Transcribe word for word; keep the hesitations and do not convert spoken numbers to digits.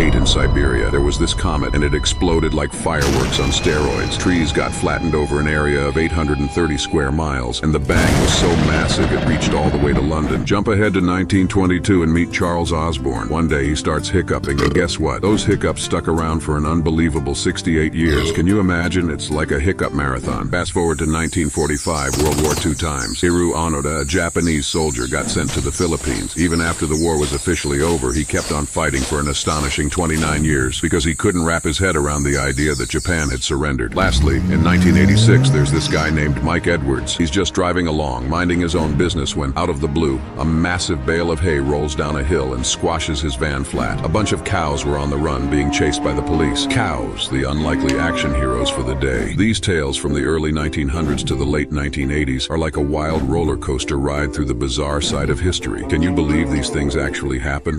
World War Eight in Siberia, there was this comet and it exploded like fireworks on steroids. Trees got flattened over an area of eight hundred thirty square miles, and the bang was so massive it reached all the way to London. Jump ahead to nineteen twenty-two and meet Charles Osborne. One day he starts hiccuping, and guess what? Those hiccups stuck around for an unbelievable sixty-eight years. Can you imagine? It's like a hiccup marathon. Fast forward to nineteen forty-five, World War Two times. Hiroo Onoda, a Japanese soldier, got sent to the Philippines. Even after the war was officially over, he kept on fighting for an astonishing twenty-nine years because he couldn't wrap his head around the idea that Japan had surrendered. Lastly, in nineteen eighty-six, there's this guy named Mike Edwards. He's just driving along, minding his own business when, out of the blue, a massive bale of hay rolls down a hill and squashes his van flat. A bunch of cows were on the run, being chased by the police. Cows, the unlikely action heroes for the day. These tales from the early nineteen hundreds to the late nineteen eighties are like a wild roller coaster ride through the bizarre side of history. Can you believe these things actually happen?